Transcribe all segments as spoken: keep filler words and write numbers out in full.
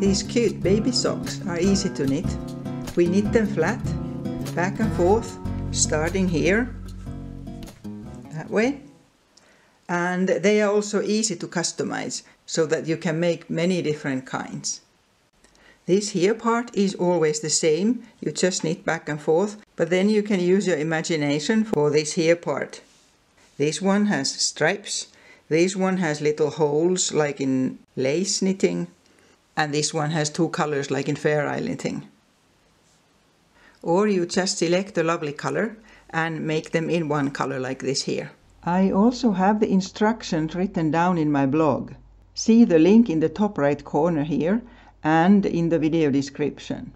These cute baby socks are easy to knit. We knit them flat, back and forth, starting here, that way. And they are also easy to customize so that you can make many different kinds. This here part is always the same, you just knit back and forth, but then you can use your imagination for this here part. This one has stripes, this one has little holes like in lace knitting, and this one has two colors like in Fair Isle knitting. Or you just select a lovely color and make them in one color like this here. I also have the instructions written down in my blog. See the link in the top right corner here and in the video description.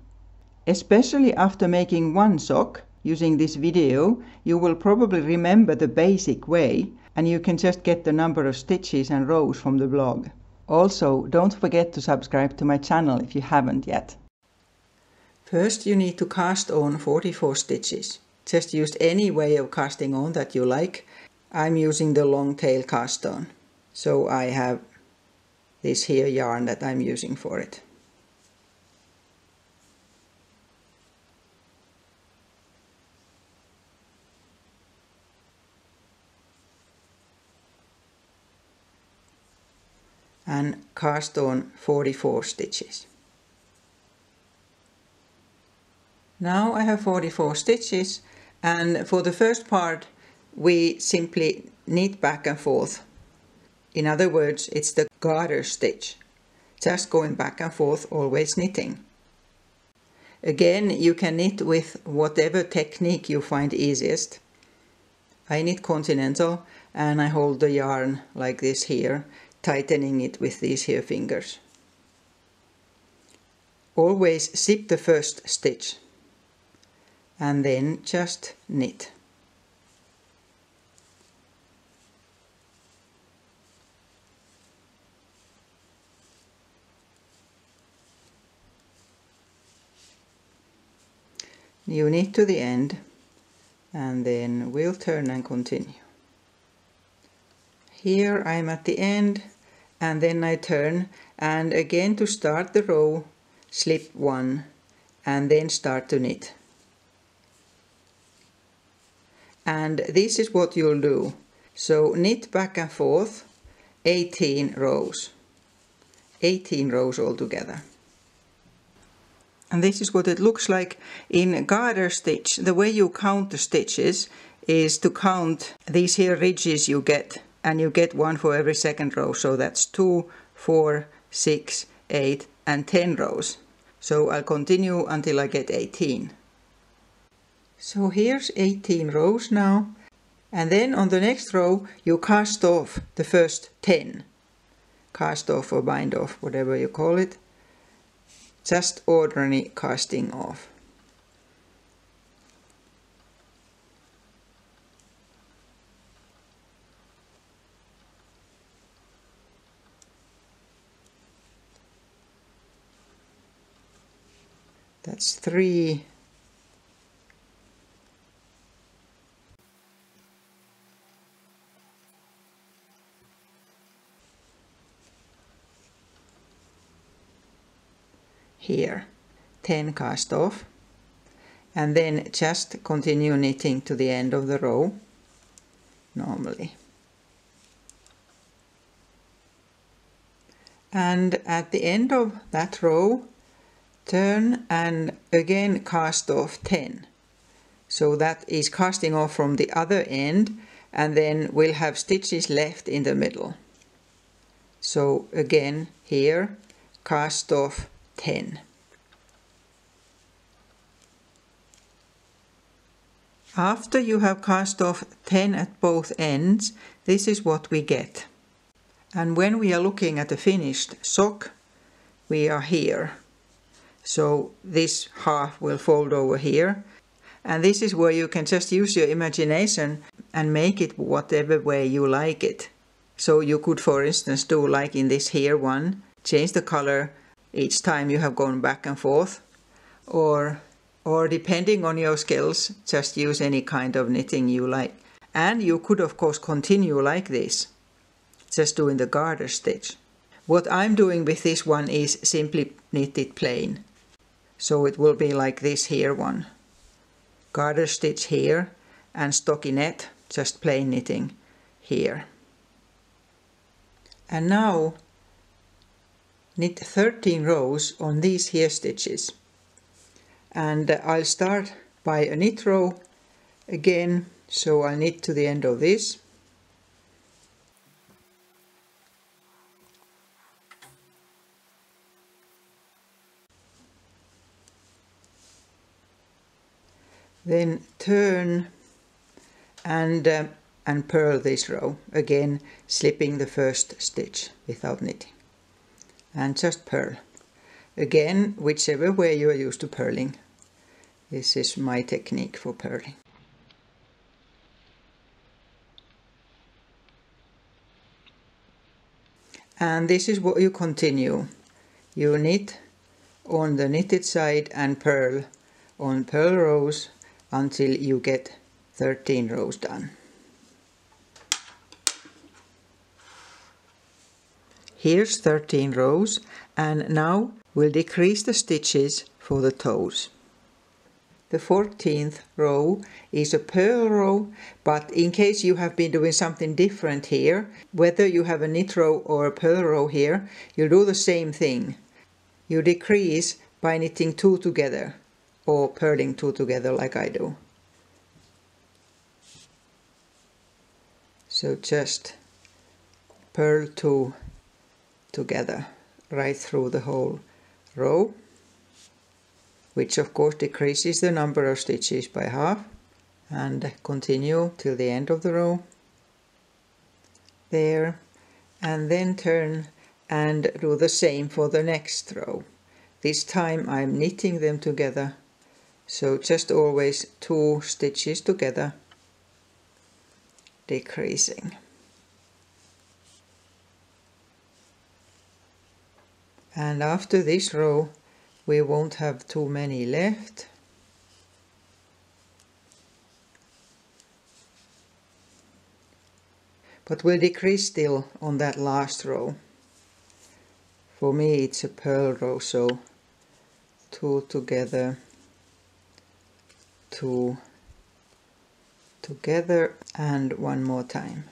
Especially after making one sock using this video, you will probably remember the basic way, and you can just get the number of stitches and rows from the blog. Also, don't forget to subscribe to my channel if you haven't yet. First, you need to cast on forty-four stitches. Just use any way of casting on that you like. I'm using the long tail cast on, so I have this here yarn that I'm using for it. And cast on forty-four stitches. Now I have forty-four stitches, and for the first part we simply knit back and forth. In other words, it's the garter stitch, just going back and forth, always knitting. Again, you can knit with whatever technique you find easiest. I knit continental, and I hold the yarn like this here, tightening it with these here fingers. Always slip the first stitch and then just knit. You knit to the end and then we'll turn and continue. Here I'm at the end, and then I turn, and again to start the row, slip one and then start to knit. And this is what you'll do. So knit back and forth eighteen rows, eighteen rows altogether. And this is what it looks like in garter stitch. The way you count the stitches is to count these here ridges you get. And you get one for every second row, so that's two, four, six, eight, and ten rows. So I'll continue until I get eighteen. So here's eighteen rows now, and then on the next row you cast off the first ten. Cast off or bind off, whatever you call it. Just ordinary casting off. That's three. Here, ten cast off, and then just continue knitting to the end of the row normally. And at the end of that row, turn and again cast off ten. So that is casting off from the other end, and then we'll have stitches left in the middle. So again here cast off ten. After you have cast off ten at both ends, this is what we get. And when we are looking at the finished sock, we are here. So this half will fold over here, and this is where you can just use your imagination and make it whatever way you like it. So you could, for instance, do like in this here one, change the color each time you have gone back and forth, or or depending on your skills, just use any kind of knitting you like. And you could of course continue like this, just doing the garter stitch. What I'm doing with this one is simply knit it plain. So it will be like this here one. Garter stitch here and stockinette, just plain knitting here. And now knit thirteen rows on these here stitches. And I'll start by a knit row again, so I'll knit to the end of this. Then turn and, uh, and purl this row, again slipping the first stitch without knitting. And just purl. Again, whichever way you are used to purling. This is my technique for purling. And this is what you continue. You knit on the knitted side and purl on purl rows until you get thirteen rows done. Here's thirteen rows, and now we'll decrease the stitches for the toes. The fourteenth row is a purl row, but in case you have been doing something different here, whether you have a knit row or a purl row here, you do the same thing. You decrease by knitting two together, or purling two together like I do. So just purl two together right through the whole row, which of course decreases the number of stitches by half, and continue till the end of the row there, and then turn and do the same for the next row. This time I'm knitting them together. So just always two stitches together, decreasing. And after this row, we won't have too many left. But we'll decrease still on that last row. For me it's a purl row, so two together, two together, and one more time.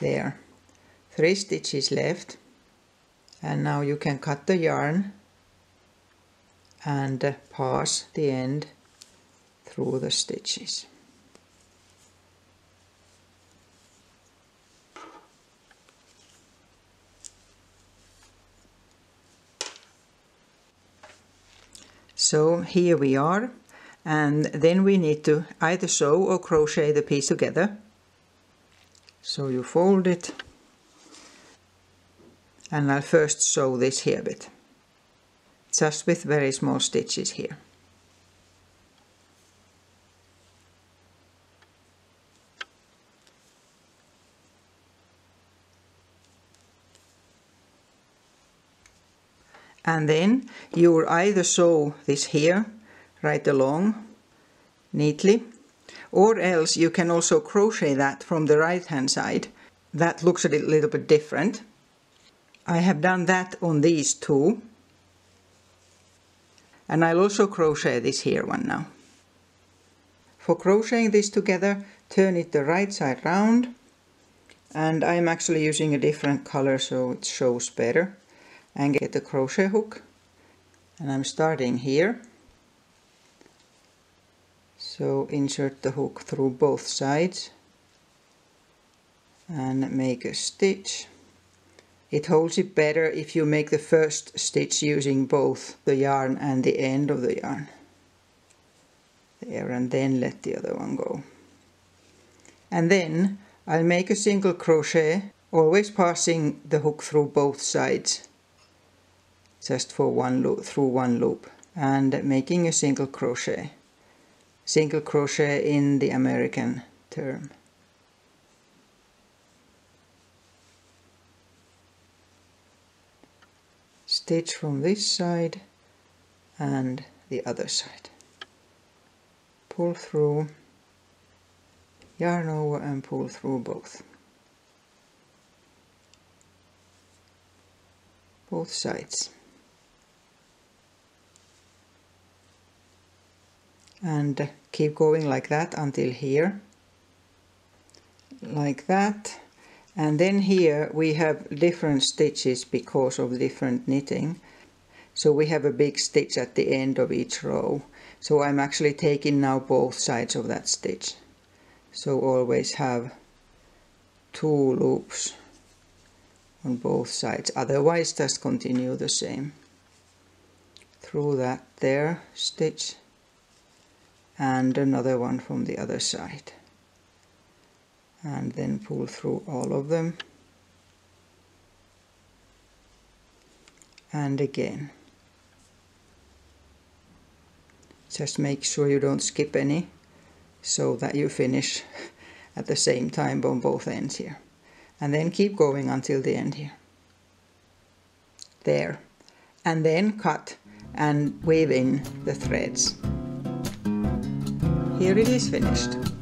There, three stitches left, and now you can cut the yarn and pass the end through the stitches. So here we are, and then we need to either sew or crochet the piece together. So you fold it, and I'll first sew this here bit, just with very small stitches here. And then you will either sew this here right along neatly, or else you can also crochet that from the right hand side. That looks a little bit different. I have done that on these two, and I'll also crochet this here one now. For crocheting this together, turn it the right side round, and I'm actually using a different color so it shows better, and get the crochet hook, and I'm starting here, so insert the hook through both sides and make a stitch. It holds it better if you make the first stitch using both the yarn and the end of the yarn there, and then let the other one go. And then I'll make a single crochet, always passing the hook through both sides, just for one loop, through one loop, and making a single crochet. Single crochet in the American term. Stitch from this side and the other side. Pull through, yarn over and pull through both. both sides, and keep going like that until here, like that. And then here we have different stitches because of different knitting, so we have a big stitch at the end of each row. So I'm actually taking now both sides of that stitch, so always have two loops on both sides, otherwise just continue the same through that there stitch and another one from the other side, and then pull through all of them and again. Just make sure you don't skip any so that you finish at the same time on both ends here, and then keep going until the end here, there, and then cut and weave in the threads. Here it is finished.